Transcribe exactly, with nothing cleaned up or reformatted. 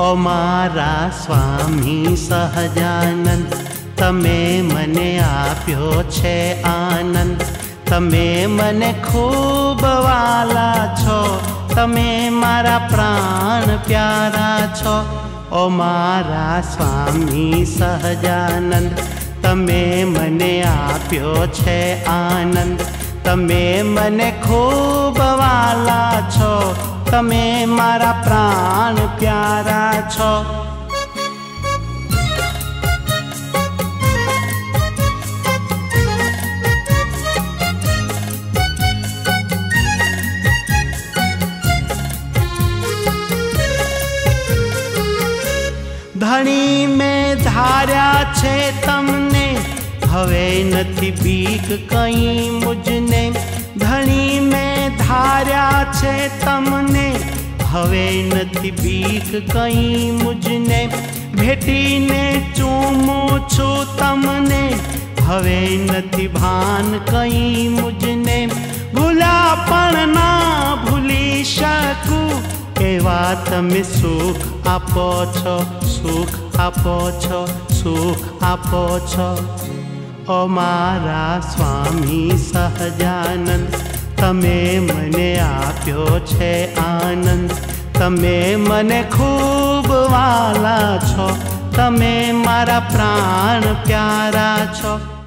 ओ मारा स्वामी सहजानंद तमे मने आप्यो छे आनंद, तमे मने खूब वाला छो, तमे मारा प्राण प्यारा छो। ओ मारा स्वामी सहजानंद तमे मने आप्यो छे आनंद, तमे मने खूब वाला छो, तमे मारा प्राण प्यारा छो। धणी में धार्या छे तमने, हवे नथी बीक कहीं मुझने। धणी में धार्या छे तमने, हवे नथी बीक कहीं मुझने। भेटी ने चूमू छू तमने, हवे नथी भान कहीं मुझने। भूला पण ना भूली शकू, एवा तमे सुख आपो छो, सुख आपो छो, सुख आपो छो। ओ मारा स्वामी सहजानंद तमे मने आप्यो छे आनंद, तमे मने खूब वाला छो, तमे मारा प्राण प्यारा छो।